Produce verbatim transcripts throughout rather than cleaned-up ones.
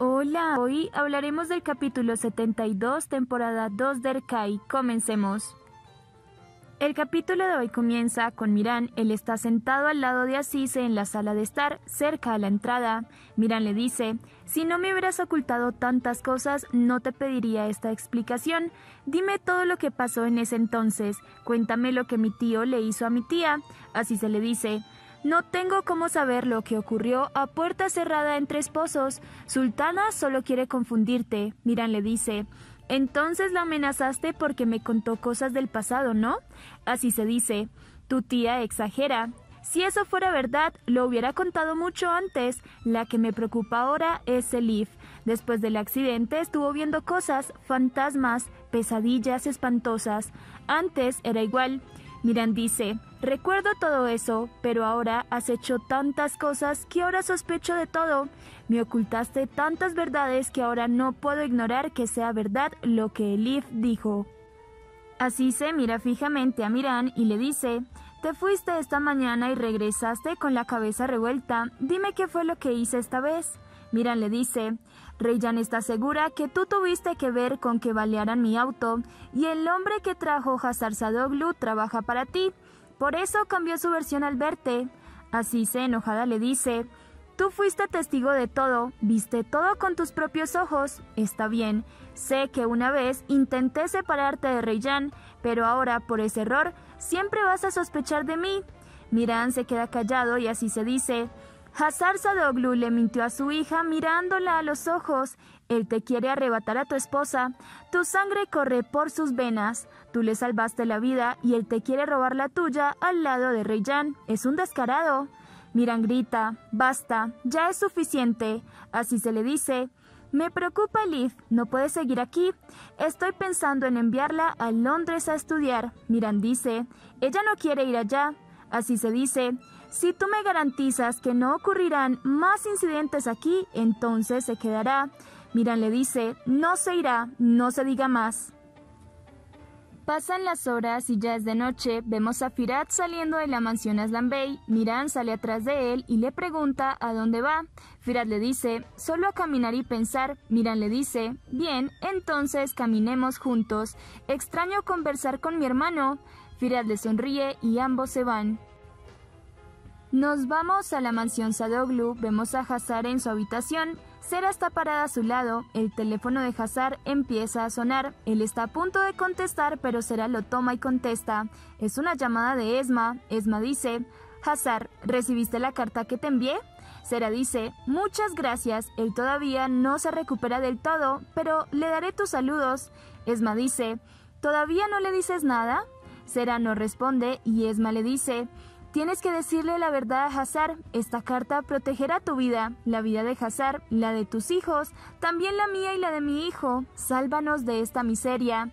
Hola, hoy hablaremos del capítulo setenta y dos, temporada dos de Hercai. Comencemos. El capítulo de hoy comienza con Miran. Él está sentado al lado de Azize en la sala de estar, cerca a la entrada. Miran le dice: si no me hubieras ocultado tantas cosas, no te pediría esta explicación. Dime todo lo que pasó en ese entonces. Cuéntame lo que mi tío le hizo a mi tía. Azize le dice: no tengo cómo saber lo que ocurrió a puerta cerrada entre esposos. Sultana solo quiere confundirte. Miran le dice: entonces la amenazaste porque me contó cosas del pasado, ¿no? Azize dice: tu tía exagera. Si eso fuera verdad, lo hubiera contado mucho antes. La que me preocupa ahora es Elif. Después del accidente estuvo viendo cosas, fantasmas, pesadillas espantosas. Antes era igual. Miran dice: recuerdo todo eso, pero ahora has hecho tantas cosas que ahora sospecho de todo. Me ocultaste tantas verdades que ahora no puedo ignorar que sea verdad lo que Elif dijo. Azize mira fijamente a Miran y le dice: te fuiste esta mañana y regresaste con la cabeza revuelta. Dime qué fue lo que hice esta vez. Miran le dice: Reyyan está segura que tú tuviste que ver con que balearan mi auto y el hombre que trajo Hazar Sadoglu trabaja para ti. Por eso cambió su versión al verte. Azize enojada le dice: tú fuiste testigo de todo, viste todo con tus propios ojos. Está bien, sé que una vez intenté separarte de Reyyan, pero ahora por ese error siempre vas a sospechar de mí. Miran se queda callado y Azize dice: Hazar Sadoglu le mintió a su hija mirándola a los ojos. Él te quiere arrebatar a tu esposa. Tu sangre corre por sus venas. Tú le salvaste la vida y él te quiere robar la tuya al lado de Reyyan. Es un descarado. Miran grita: basta, ya es suficiente. Azize le dice: me preocupa Elif, no puede seguir aquí. Estoy pensando en enviarla a Londres a estudiar. Miran dice: ella no quiere ir allá. Azize dice: si tú me garantizas que no ocurrirán más incidentes aquí, entonces se quedará. Miran le dice: no se irá, no se diga más. Pasan las horas y ya es de noche. Vemos a Firat saliendo de la mansión Aslanbey. Miran sale atrás de él y le pregunta a dónde va. Firat le dice: solo a caminar y pensar. Miran le dice: bien, entonces caminemos juntos. Extraño conversar con mi hermano. Firat le sonríe y ambos se van. Nos vamos a la mansión Sadoglu. Vemos a Hazar en su habitación. Zehra está parada a su lado. El teléfono de Hazar empieza a sonar. Él está a punto de contestar, pero Zehra lo toma y contesta. Es una llamada de Esma. Esma dice: Hazar, ¿recibiste la carta que te envié? Zehra dice: muchas gracias, él todavía no se recupera del todo, pero le daré tus saludos. Esma dice: ¿todavía no le dices nada? Zehra no responde y Esma le dice: tienes que decirle la verdad a Hazar. Esta carta protegerá tu vida, la vida de Hazar, la de tus hijos, también la mía y la de mi hijo. Sálvanos de esta miseria.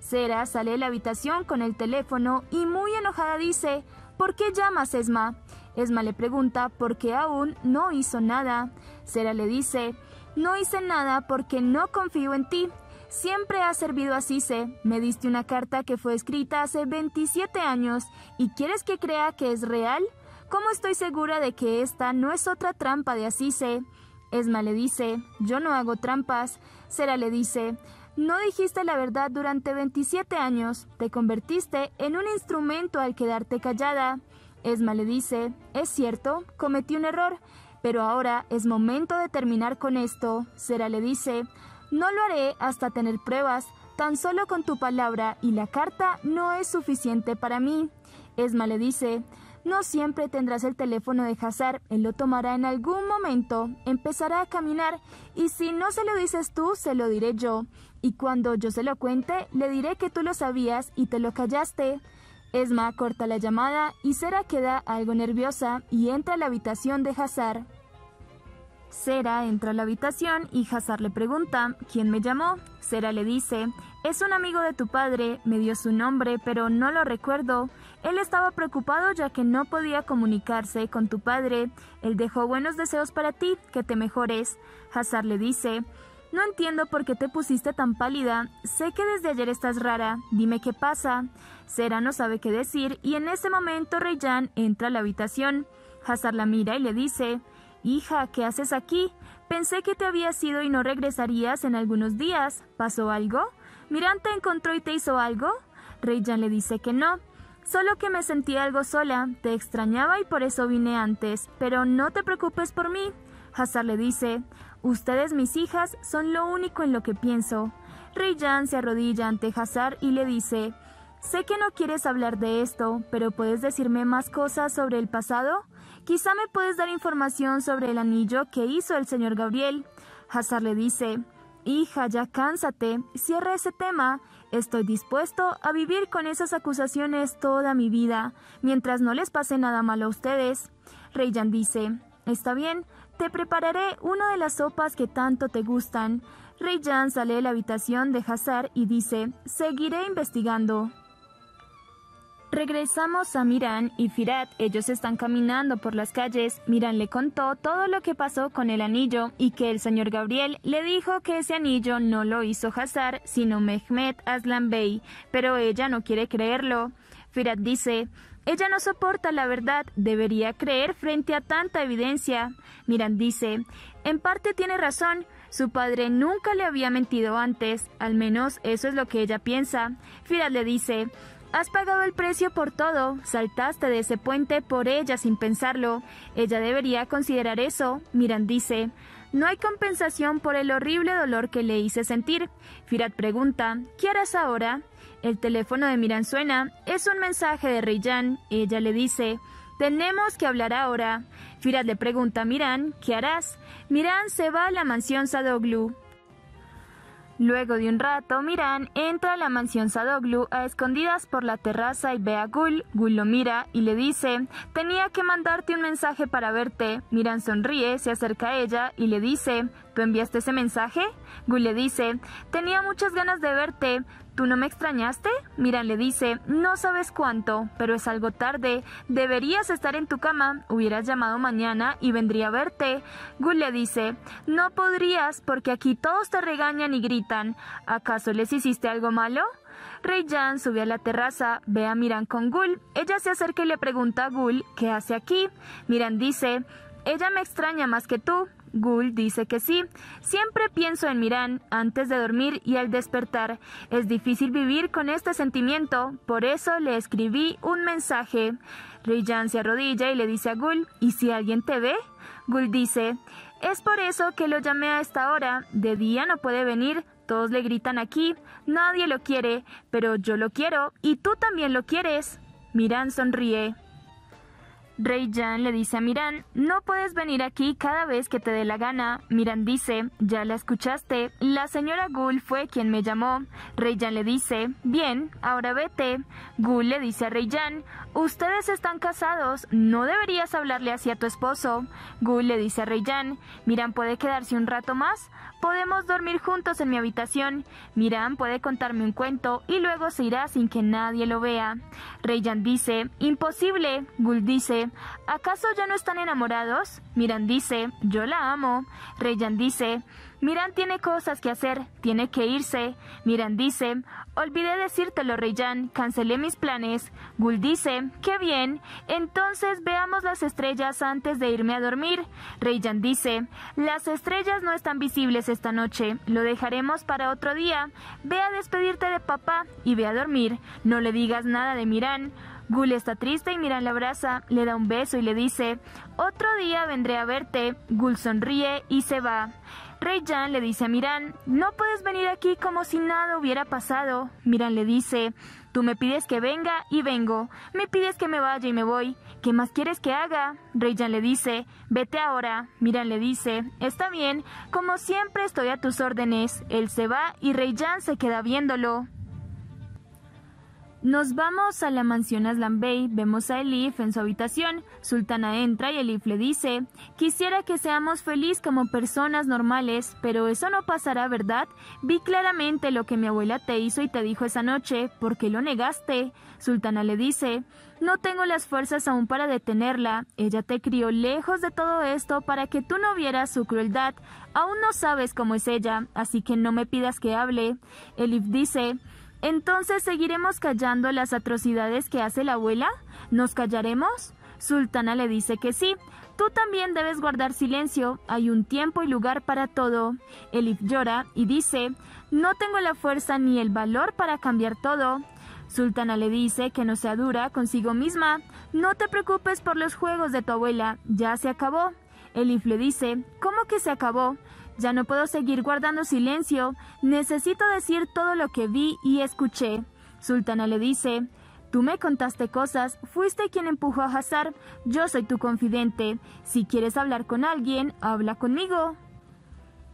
Zehra sale de la habitación con el teléfono y muy enojada dice: ¿por qué llamas, Esma? Esma le pregunta por qué aún no hizo nada. Zehra le dice: no hice nada porque no confío en ti. Siempre has servido a Azize. Me diste una carta que fue escrita hace veintisiete años y ¿quieres que crea que es real? ¿Cómo estoy segura de que esta no es otra trampa de Azize? Esma le dice: yo no hago trampas. Zehra le dice: no dijiste la verdad durante veintisiete años. Te convertiste en un instrumento al quedarte callada. Esma le dice: es cierto, cometí un error, pero ahora es momento de terminar con esto. Zehra le dice: no lo haré hasta tener pruebas, tan solo con tu palabra y la carta no es suficiente para mí. Esma le dice: no siempre tendrás el teléfono de Hazar, él lo tomará en algún momento, empezará a caminar y si no se lo dices tú, se lo diré yo. Y cuando yo se lo cuente, le diré que tú lo sabías y te lo callaste. Esma corta la llamada y Zehra queda algo nerviosa y entra a la habitación de Hazar. Zehra entra a la habitación y Hazar le pregunta: ¿quién me llamó? Zehra le dice: es un amigo de tu padre, me dio su nombre pero no lo recuerdo. Él estaba preocupado ya que no podía comunicarse con tu padre. Él dejó buenos deseos para ti, que te mejores. Hazar le dice: no entiendo por qué te pusiste tan pálida. Sé que desde ayer estás rara. Dime qué pasa. Zehra no sabe qué decir y en ese momento Reyyan entra a la habitación. Hazar la mira y le dice: hija, ¿qué haces aquí? Pensé que te habías ido y no regresarías en algunos días. ¿Pasó algo? ¿Miran te encontró y te hizo algo? Reyyan le dice que no. Solo que me sentí algo sola, te extrañaba y por eso vine antes, pero no te preocupes por mí. Hazar le dice, ustedes mis hijas son lo único en lo que pienso. Reyyan se arrodilla ante Hazar y le dice, sé que no quieres hablar de esto, pero ¿puedes decirme más cosas sobre el pasado? Quizá me puedes dar información sobre el anillo que hizo el señor Gabriel. Hazar le dice, hija, ya cánsate, cierra ese tema. Estoy dispuesto a vivir con esas acusaciones toda mi vida, mientras no les pase nada malo a ustedes. Reyyan dice, está bien, te prepararé una de las sopas que tanto te gustan. Reyyan sale de la habitación de Hazar y dice, seguiré investigando. Regresamos a Miran y Firat, ellos están caminando por las calles. Miran le contó todo lo que pasó con el anillo y que el señor Gabriel le dijo que ese anillo no lo hizo Hazar, sino Mehmet Aslanbey, pero ella no quiere creerlo. Firat dice, ella no soporta la verdad, debería creer frente a tanta evidencia. Miran dice, en parte tiene razón. Su padre nunca le había mentido antes, al menos eso es lo que ella piensa. Firat le dice, has pagado el precio por todo, saltaste de ese puente por ella sin pensarlo. Ella debería considerar eso. Miran dice, no hay compensación por el horrible dolor que le hice sentir. Firat pregunta, ¿qué harás ahora? El teléfono de Miran suena, es un mensaje de Reyyan. Ella le dice, tenemos que hablar ahora. Firat le pregunta a Miran, ¿qué harás? Miran se va a la mansión Sadoglu. Luego de un rato, Miran entra a la mansión Sadoglu a escondidas por la terraza y ve a Gul. Gul lo mira y le dice, tenía que mandarte un mensaje para verte. Miran sonríe, se acerca a ella y le dice, ¿tú enviaste ese mensaje? Gul le dice, tenía muchas ganas de verte. ¿Tú no me extrañaste? Miran le dice, no sabes cuánto, pero es algo tarde. Deberías estar en tu cama, hubieras llamado mañana y vendría a verte. Gul le dice, no podrías porque aquí todos te regañan y gritan. ¿Acaso les hiciste algo malo? Reyyan sube a la terraza, ve a Miran con Gul. Ella se acerca y le pregunta a Gul, ¿qué hace aquí? Miran dice, ella me extraña más que tú. Gul dice que sí, siempre pienso en Miran antes de dormir y al despertar. Es difícil vivir con este sentimiento, por eso le escribí un mensaje. Reyyan se arrodilla y le dice a Gul, ¿y si alguien te ve? Gul dice, es por eso que lo llamé a esta hora, de día no puede venir, todos le gritan aquí, nadie lo quiere, pero yo lo quiero y tú también lo quieres. Miran sonríe. Reyyan le dice a Miran, no puedes venir aquí cada vez que te dé la gana. Miran dice, ya la escuchaste, la señora Gul fue quien me llamó. Reyyan le dice, bien, ahora vete. Gul le dice a Reyyan, ustedes están casados, no deberías hablarle así a tu esposo. Gul le dice a Reyyan, Miran puede quedarse un rato más, podemos dormir juntos en mi habitación. Miran puede contarme un cuento y luego se irá sin que nadie lo vea. Reyyan dice, imposible. Gul dice, ¿acaso ya no están enamorados? Miran dice, yo la amo. Reyyan dice, Miran tiene cosas que hacer, tiene que irse. Miran dice, olvidé decírtelo Reyyan, cancelé mis planes. Gul dice, qué bien, entonces veamos las estrellas antes de irme a dormir. Reyyan dice, las estrellas no están visibles esta noche, lo dejaremos para otro día. Ve a despedirte de papá y ve a dormir, no le digas nada de Miran. Gul está triste y Miran la abraza, le da un beso y le dice, otro día vendré a verte. Gul sonríe y se va. Reyyan le dice a Miran, no puedes venir aquí como si nada hubiera pasado. Miran le dice, tú me pides que venga y vengo, me pides que me vaya y me voy, ¿qué más quieres que haga? Reyyan le dice, vete ahora. Miran le dice, está bien, como siempre estoy a tus órdenes. Él se va y Reyyan se queda viéndolo. Nos vamos a la mansión Aslanbey, vemos a Elif en su habitación. Sultana entra y Elif le dice, quisiera que seamos felices como personas normales, pero eso no pasará, ¿verdad? Vi claramente lo que mi abuela te hizo y te dijo esa noche, ¿por qué lo negaste? Sultana le dice, no tengo las fuerzas aún para detenerla, ella te crió lejos de todo esto para que tú no vieras su crueldad, aún no sabes cómo es ella, así que no me pidas que hable. Elif dice, entonces, ¿seguiremos callando las atrocidades que hace la abuela? ¿Nos callaremos? Sultana le dice que sí. Tú también debes guardar silencio, hay un tiempo y lugar para todo. Elif llora y dice, no tengo la fuerza ni el valor para cambiar todo. Sultana le dice que no sea dura consigo misma, no te preocupes por los juegos de tu abuela, ya se acabó. Elif le dice, ¿cómo que se acabó? Ya no puedo seguir guardando silencio, necesito decir todo lo que vi y escuché. Sultana le dice, tú me contaste cosas, fuiste quien empujó a Hazar, yo soy tu confidente. Si quieres hablar con alguien, habla conmigo.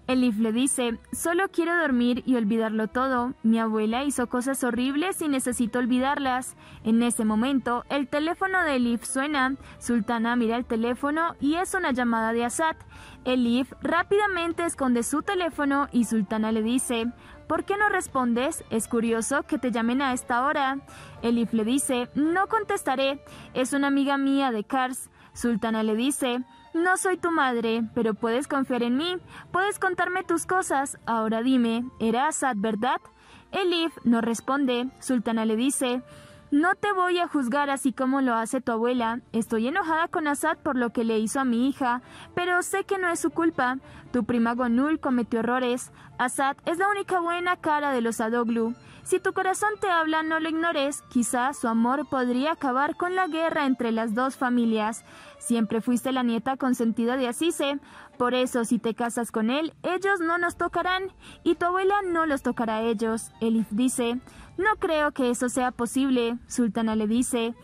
Elif le dice, solo quiero dormir y olvidarlo todo. Mi abuela hizo cosas horribles y necesito olvidarlas. En ese momento, el teléfono de Elif suena. Sultana mira el teléfono y es una llamada de Azat. Elif rápidamente esconde su teléfono y Sultana le dice, ¿por qué no respondes? Es curioso que te llamen a esta hora. Elif le dice, no contestaré, es una amiga mía de Kars. Sultana le dice, no soy tu madre, pero puedes confiar en mí, puedes contarme tus cosas, ahora dime, ¿era Azat, verdad? Elif no responde. Sultana le dice, no te voy a juzgar así como lo hace tu abuela, estoy enojada con Azat por lo que le hizo a mi hija, pero sé que no es su culpa, tu prima Gonul cometió errores, Azat es la única buena cara de los Sadoglu. Si tu corazón te habla, no lo ignores, quizás su amor podría acabar con la guerra entre las dos familias. Siempre fuiste la nieta consentida de Azize, por eso si te casas con él, ellos no nos tocarán y tu abuela no los tocará a ellos. Elif dice, no creo que eso sea posible. Sultana le dice,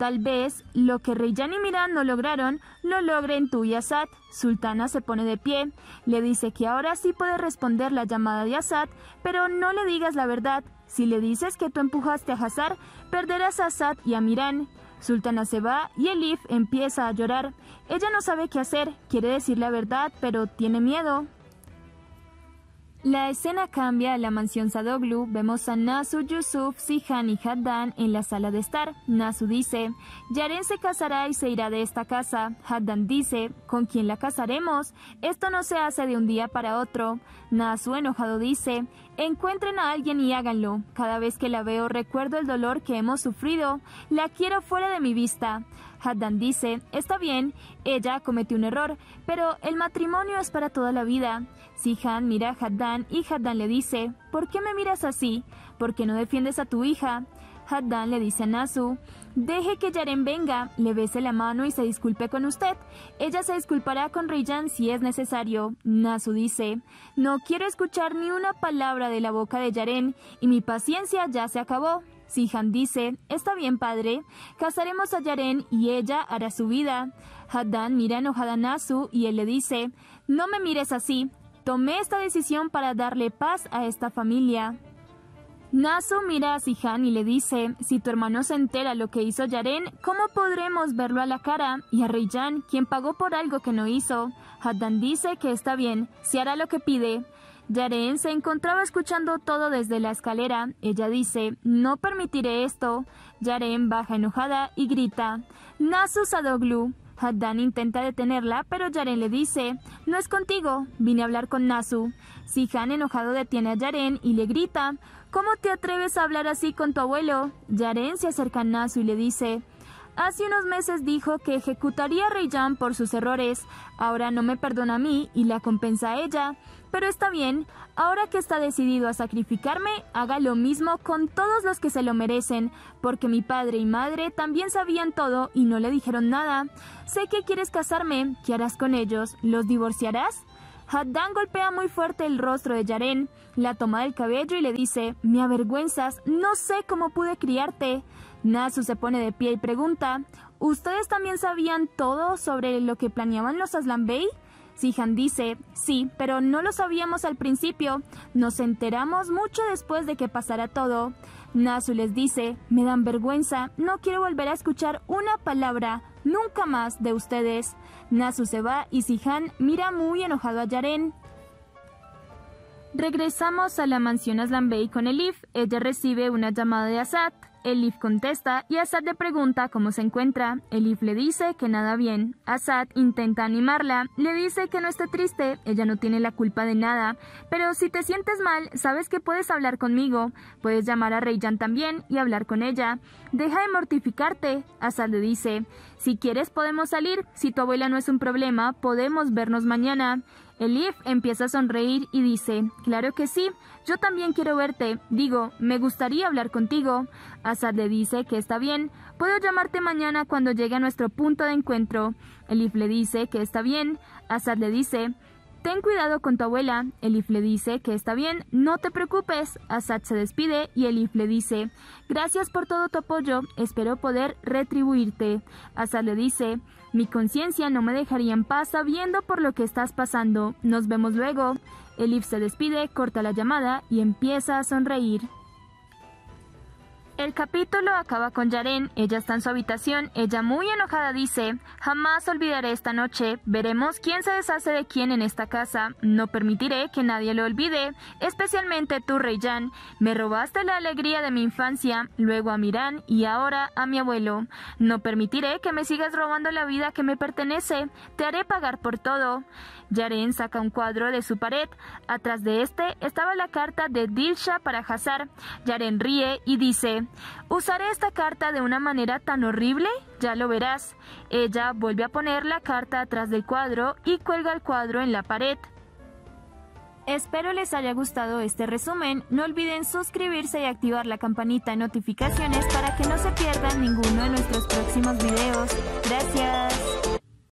tal vez lo que Reyyan y Miran no lograron, lo logren tú y Azat. Sultana se pone de pie, le dice que ahora sí puede responder la llamada de Azat, pero no le digas la verdad. Si le dices que tú empujaste a Hazar, perderás a Azat y a Miran. Sultana se va y Elif empieza a llorar. Ella no sabe qué hacer, quiere decir la verdad, pero tiene miedo. La escena cambia a la mansión Sadoglu. Vemos a Nasuh, Yusuf, Sihan y Haddan en la sala de estar. Nasuh dice, Yaren se casará y se irá de esta casa. Haddan dice, ¿con quién la casaremos? Esto no se hace de un día para otro. Nasuh enojado dice, encuentren a alguien y háganlo. Cada vez que la veo recuerdo el dolor que hemos sufrido. La quiero fuera de mi vista. Haddan dice, está bien, ella cometió un error, pero el matrimonio es para toda la vida. Sihan mira a Haddan y Haddan le dice, ¿por qué me miras así? ¿Por qué no defiendes a tu hija? Haddan le dice a Nasuh, deje que Yaren venga, le bese la mano y se disculpe con usted. Ella se disculpará con Reyyan si es necesario. Nasuh dice, no quiero escuchar ni una palabra de la boca de Yaren y mi paciencia ya se acabó. Sihan dice, está bien padre, casaremos a Yaren y ella hará su vida. Haddan mira enojada a Nasuh y él le dice, no me mires así, tomé esta decisión para darle paz a esta familia. Nasuh mira a Sihan y le dice, si tu hermano se entera lo que hizo Yaren, ¿cómo podremos verlo a la cara? Y a Reyyan, quien pagó por algo que no hizo. Haddan dice que está bien, se hará lo que pide. Yaren se encontraba escuchando todo desde la escalera. Ella dice, no permitiré esto. Yaren baja enojada y grita, Nasuh Sadoglu. Haddan intenta detenerla, pero Yaren le dice, no es contigo, vine a hablar con Nasuh. Sihan enojado detiene a Yaren y le grita, ¿cómo te atreves a hablar así con tu abuelo? Yaren se acerca a Nasuh y le dice, hace unos meses dijo que ejecutaría a Reyyan por sus errores, ahora no me perdona a mí y la compensa a ella. Pero está bien, ahora que está decidido a sacrificarme, haga lo mismo con todos los que se lo merecen, porque mi padre y madre también sabían todo y no le dijeron nada. Sé que quieres casarme, ¿qué harás con ellos? ¿Los divorciarás? Haddan golpea muy fuerte el rostro de Yaren, la toma del cabello y le dice, me avergüenzas, no sé cómo pude criarte. Nasuh se pone de pie y pregunta, ¿ustedes también sabían todo sobre lo que planeaban los Aslanbey? Sihan dice, sí, pero no lo sabíamos al principio, nos enteramos mucho después de que pasara todo. Nasuh les dice, me dan vergüenza, no quiero volver a escuchar una palabra, nunca más de ustedes. Nasuh se va y Sihan mira muy enojado a Yaren. Regresamos a la mansión Aslanbey con Elif, ella recibe una llamada de Azat. Elif contesta y Azat le pregunta cómo se encuentra. Elif le dice que nada bien. Azat intenta animarla, le dice que no esté triste, ella no tiene la culpa de nada. Pero si te sientes mal, sabes que puedes hablar conmigo. Puedes llamar a Reyyan también y hablar con ella. Deja de mortificarte, Azat le dice. Si quieres podemos salir, si tu abuela no es un problema, podemos vernos mañana. Elif empieza a sonreír y dice, claro que sí, yo también quiero verte, digo, me gustaría hablar contigo. Azat le dice que está bien, puedo llamarte mañana cuando llegue a nuestro punto de encuentro. Elif le dice que está bien, Azat le dice, ten cuidado con tu abuela. Elif le dice que está bien, no te preocupes. Azat se despide y Elif le dice, gracias por todo tu apoyo, espero poder retribuirte. Azat le dice, mi conciencia no me dejaría en paz sabiendo por lo que estás pasando, nos vemos luego. Elif se despide, corta la llamada y empieza a sonreír. El capítulo acaba con Yaren, ella está en su habitación, ella muy enojada dice, jamás olvidaré esta noche, veremos quién se deshace de quién en esta casa, no permitiré que nadie lo olvide, especialmente tú Reyyan, me robaste la alegría de mi infancia, luego a Miran y ahora a mi abuelo, no permitiré que me sigas robando la vida que me pertenece, te haré pagar por todo. Yaren saca un cuadro de su pared, atrás de este estaba la carta de Dilşah para Hazar. Yaren ríe y dice, ¿usaré esta carta de una manera tan horrible? Ya lo verás. Ella vuelve a poner la carta atrás del cuadro y cuelga el cuadro en la pared. Espero les haya gustado este resumen, no olviden suscribirse y activar la campanita de notificaciones para que no se pierdan ninguno de nuestros próximos videos. Gracias.